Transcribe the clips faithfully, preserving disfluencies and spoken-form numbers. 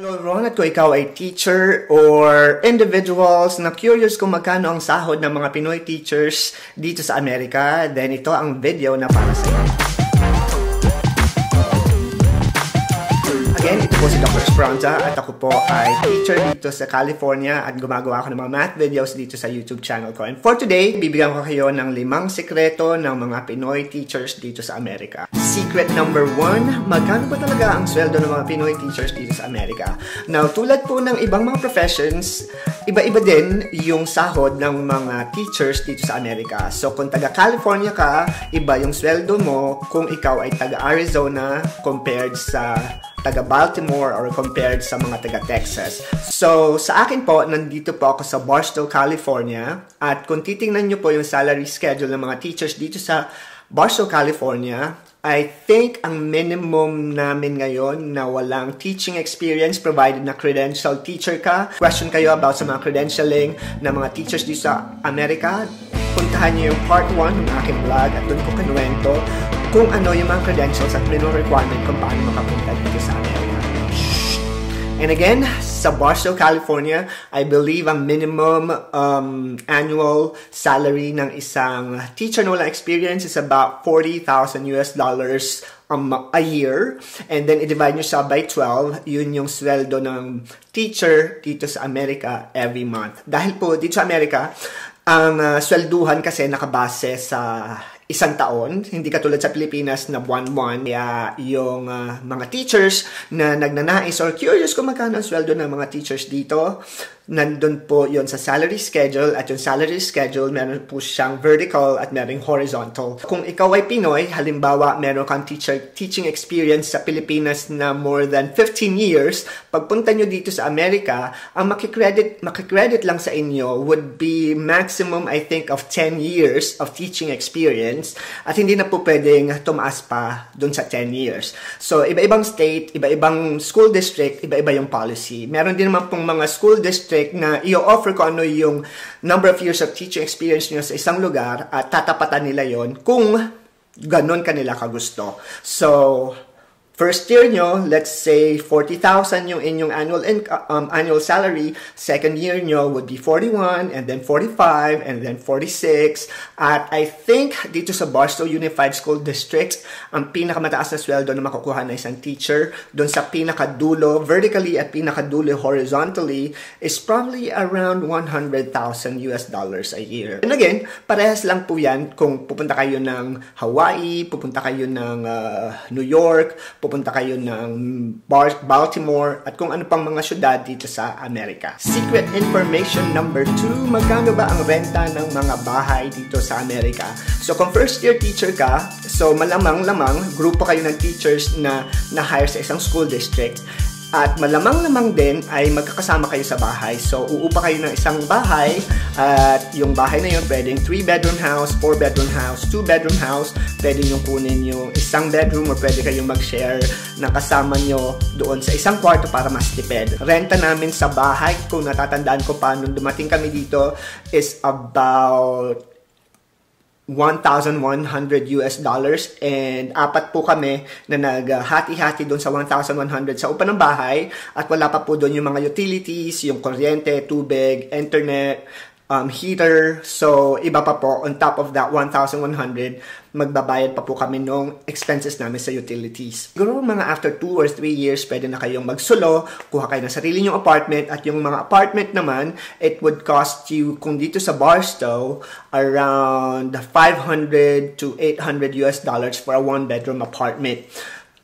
Hello Ronald, kung ikaw ay teacher or individuals na curious kung magkano ang sahod ng mga Pinoy teachers dito sa Amerika, then ito ang video na para sa iyo. Again, ito po si Doctor Esperanza at ako po ay teacher dito sa California at gumagawa ako ng mga math videos dito sa YouTube channel ko. And for today, bibigyan ko kayo ng limang sikreto ng mga Pinoy teachers dito sa Amerika. Secret number one, magkano ba talaga ang sweldo ng mga Pinoy teachers dito sa Amerika? Now, tulad po ng ibang mga professions, iba-iba din yung sahod ng mga teachers dito sa Amerika. So, kung taga-California ka, iba yung sweldo mo kung ikaw ay taga-Arizona compared sa taga-Baltimore or compared sa mga taga-Texas. So, sa akin po, nandito po ako sa Barstow, California. At kung titingnan nyo po yung salary schedule ng mga teachers dito sa Barstow, California, I think ang minimum namin ngayon na walang teaching experience provided na credential teacher ka. Question kayo about sa mga credentialing ng mga teachers dito sa Amerika, puntahan nyo yung part one ng aking vlog at doon ko kinuwento kung ano yung mga credentials at minimum requirement kung paano makapunta dito sa Amerika. And again, sa Barstow, California, I believe ang minimum um, annual salary ng isang teacher na walang experience is about forty thousand US dollars um, a year. And then, i-divide nyo siya by twelve. Yun yung sweldo ng teacher dito sa Amerika every month. Dahil po, dito sa Amerika, ang uh, swelduhan kasi nakabase sa isang taon, hindi katulad sa Pilipinas na buwan-buwan. Kaya yung uh, mga teachers na nagnanais or curious kung magkano ang sweldo ng mga teachers dito, nandun po yon sa salary schedule. At yung salary schedule, meron po siyang vertical at meron horizontal. Kung ikaw ay Pinoy, halimbawa meron kang teacher, teaching experience sa Pilipinas na more than fifteen years, pagpunta nyo dito sa Amerika, ang makikredit, makikredit lang sa inyo would be maximum, I think, of ten years of teaching experience. At hindi na po pwedeng tumaas pa dun sa ten years. So, iba-ibang state, iba-ibang school district, iba-iba yung policy. Meron din naman pong mga school district na i-offer ko ano yung number of years of teaching experience nyo sa isang lugar at tatapatan nila yon kung ganun kanila kagusto. So, first year nyo, let's say forty thousand yung inyong annual income, um, annual salary. Second year nyo would be forty-one, and then forty-five, and then forty-six. At I think dito sa Barstow Unified School District, ang pinakamataas na sweldo na makukuha na isang teacher, doon sa pinakadulo, vertically at pinakadulo horizontally, is probably around one hundred thousand US dollars a year. And again, parehas lang po yan kung pupunta kayo ng Hawaii, pupunta kayo ng uh, New York, punta kayo ng Baltimore at kung ano pang mga syudad dito sa Amerika. Secret information number two, magkano ba ang renta ng mga bahay dito sa Amerika? So, kung first year teacher ka, so malamang-lamang, grupo kayo ng teachers na na-hire sa isang school district. At malamang-lamang din ay magkakasama kayo sa bahay. So, uupa kayo ng isang bahay at yung bahay na yun pwedeng three bedroom house, four bedroom house, two bedroom house. Pwede nyo kunin yung isang bedroom or pwede kayong mag-share na kasama nyo doon sa isang kwarto para mas tipid. Renta namin sa bahay, kung natatandaan ko pa nung dumating kami dito, is about one thousand one hundred US dollars, and apat po kami na naghati-hati doon sa one thousand one hundred sa upa ng bahay at wala pa po doon yung mga utilities, yung kuryente, tubig, internet, um, heater. So, iba pa po. On top of that one thousand one hundred, magbabayad pa po kami nung expenses namin sa utilities. Siguro mga after two or three years, pwede na kayong magsulo, kuha kayo ng sarili nyong apartment, at yung mga apartment naman, it would cost you, kung dito sa Barstow, around five hundred to eight hundred US dollars for a one bedroom apartment.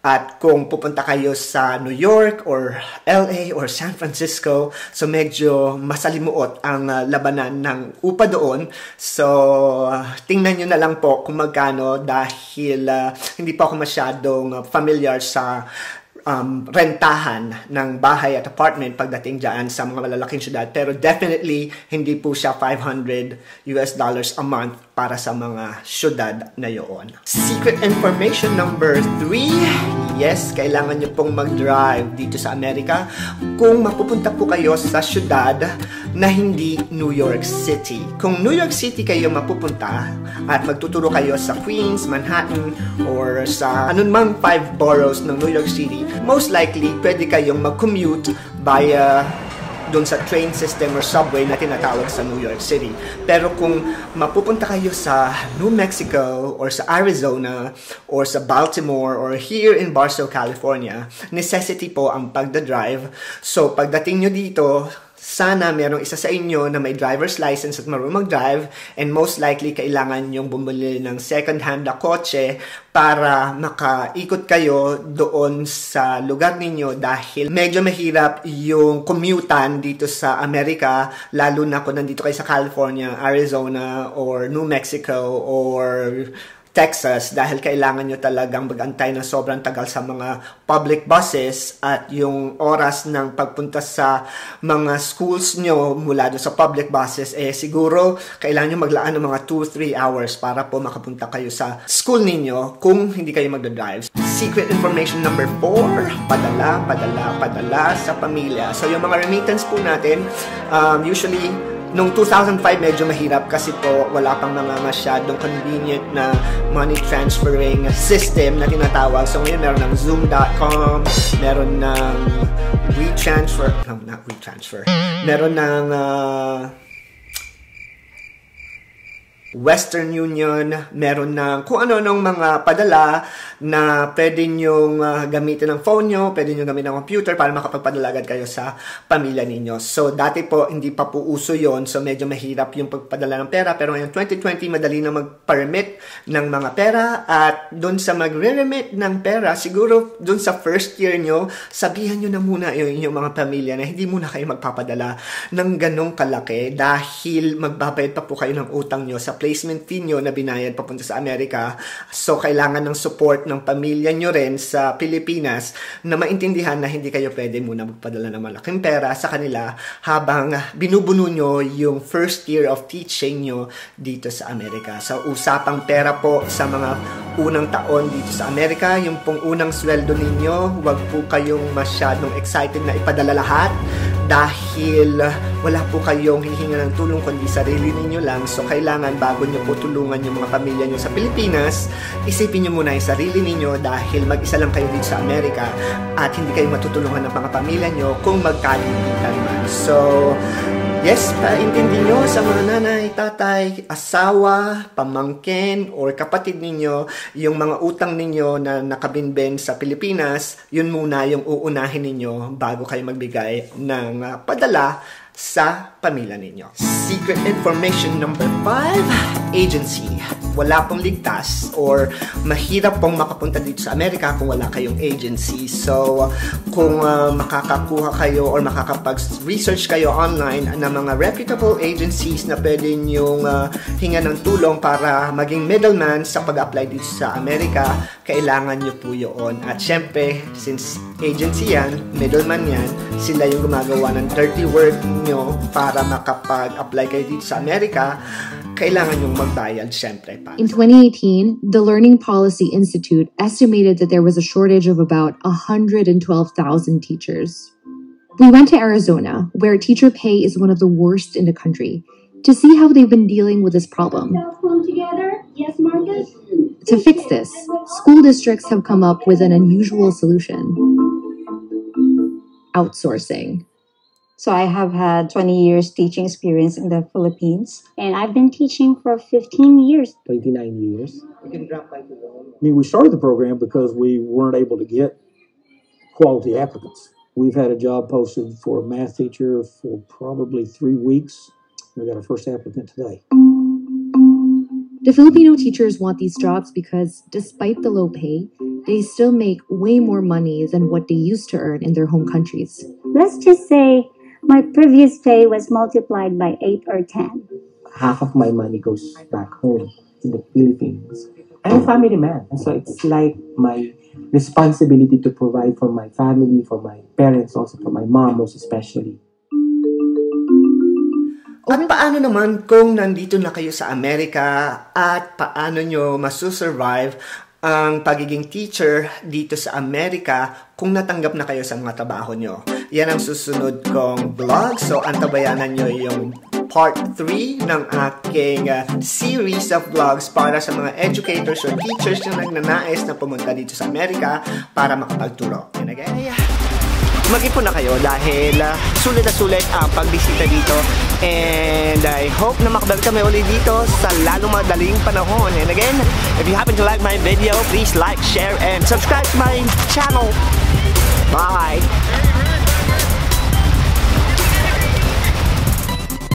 At kung pupunta kayo sa New York or L A or San Francisco, so medyo masalimuot ang uh, labanan ng upa doon. So, uh, tingnan nyo na lang po kung magkano dahil uh, hindi pa ako masyadong uh, familiar sa Um, rentahan ng bahay at apartment pagdating dyan sa mga malalaking syudad. Pero definitely, hindi po siya five hundred US dollars a month para sa mga syudad na yun. Secret information number three. Yes, kailangan nyo pong mag-drive dito sa Amerika kung mapupunta po kayo sa syudad na hindi New York City. Kung New York City kayo mapupunta at magtuturo kayo sa Queens, Manhattan, or sa anumang five boroughs ng New York City, most likely pwede kayong mag-commute via doon sa train system or subway na tinatawag sa New York City. Pero kung mapupunta kayo sa New Mexico or sa Arizona or sa Baltimore or here in Barstow, California, necessity po ang pagdadrive. So pagdating nyo dito, sana merong isa sa inyo na may driver's license at marunong mag-drive, and most likely kailangan yung bumili ng second-hand na kotse para makaikot kayo doon sa lugar ninyo dahil medyo mahirap yung commutan dito sa Amerika, lalo na kung nandito kayo sa California, Arizona, or New Mexico, or Texas, dahil kailangan nyo talagang mag-antay na sobrang tagal sa mga public buses at yung oras ng pagpunta sa mga schools nyo mula doon sa public buses, eh siguro kailangan nyo maglaan ng mga two to three hours para po makapunta kayo sa school ninyo kung hindi kayo magdadrive. Secret information number four, padala, padala, padala sa pamilya. So yung mga remittance po natin, um, usually noong two thousand five, medyo mahirap kasi po wala pang mga masyadong convenient na money transferring system na tinatawag. So ngayon meron ng Zoom dot com, meron ng WeTransfer, no, not WeTransfer, meron ng uh, Western Union, meron ng kung ano-anong mga padala na pwede nyong uh, gamitin ng phone nyo, pwede nyong gamitin ng computer para makapagpadala agad kayo sa pamilya ninyo. So, dati po, hindi pa po uso yon, so medyo mahirap yung pagpadala ng pera. Pero ngayon, twenty twenty, madali na mag-remit ng mga pera. At doon sa mag-remit ng pera, siguro doon sa first year nyo, sabihan nyo na muna yung inyong mga pamilya na hindi muna kayo magpapadala ng ganong kalaki dahil magbabayad pa po kayo ng utang nyo sa placement fee nyo na binayad papunta sa Amerika. So, kailangan ng support ng pamilya nyo rin sa Pilipinas na maintindihan na hindi kayo pwede muna magpadala ng malaking pera sa kanila habang binubuno nyo yung first year of teaching nyo dito sa Amerika. So, usapang pera po sa mga unang taon dito sa Amerika. Yung pong unang sweldo ninyo, huwag po kayong masyadong excited na ipadala lahat dahil wala po kayong hihinga ng tulong kundi sarili ninyo lang. So, kailangan bago nyo po tulungan yung mga pamilya nyo sa Pilipinas, isipin nyo muna yung sarili ninyo dahil mag-isa lang kayo dito sa Amerika at hindi kayo matutulungan ng mga pamilya nyo kung magkalipitan man. So, yes, paintindi nyo sa mga nanay, tatay, asawa, pamangkin, or kapatid ninyo, yung mga utang ninyo na nakabinben sa Pilipinas, yun muna yung uunahin ninyo bago kayo magbigay ng padala sa pamilya ninyo. Secret information number five, agency. Wala pong ligtas or mahirap pong makapunta dito sa Amerika kung wala kayong agency. So, kung uh, makakakuha kayo or makakapag-research kayo online ng mga reputable agencies na pwede nyong uh, hinga ng tulong para maging middleman sa pag-apply dito sa Amerika, kailangan nyo po yun. At syempre, since agency yan, middleman yan, sila yung gumagawa ng dirty work nyo para makapag-apply kayo dito sa Amerika, kailangan yung magbayad syempre. In twenty eighteen, the Learning Policy Institute estimated that there was a shortage of about one hundred twelve thousand teachers. We went to Arizona, where teacher pay is one of the worst in the country, to see how they've been dealing with this problem. Yes, Marcus? To fix this, school districts have come up with an unusual solution: outsourcing. So I have had twenty years teaching experience in the Philippines. And I've been teaching for fifteen years. twenty-nine years. I mean, we started the program because we weren't able to get quality applicants. We've had a job posted for a math teacher for probably three weeks. We got our first applicant today. The Filipino teachers want these jobs because, despite the low pay, they still make way more money than what they used to earn in their home countries. Let's just say my previous pay was multiplied by eight or ten. Half of my money goes back home in the Philippines. I'm a family man, so it's like my responsibility to provide for my family, for my parents, also for my mom most especially. At paano naman kung nandito na kayo sa Amerika at paano nyo masusurvive ang pagiging teacher dito sa Amerika kung natanggap na kayo sa mga trabaho nyo? Yan ang susunod kong vlog. So, antabayanan nyo yung part three ng aking uh, series of vlogs para sa mga educators or teachers na nagnanais na pumunta dito sa Amerika para makapagturo. Yan again. Mag-ipon na kayo dahil uh, sulit na sulit ang pagbisita dito. And I hope na makabalik kami ulit dito sa lalong madaling panahon. And again, if you happen to like my video, please like, share, and subscribe to my channel. Bye!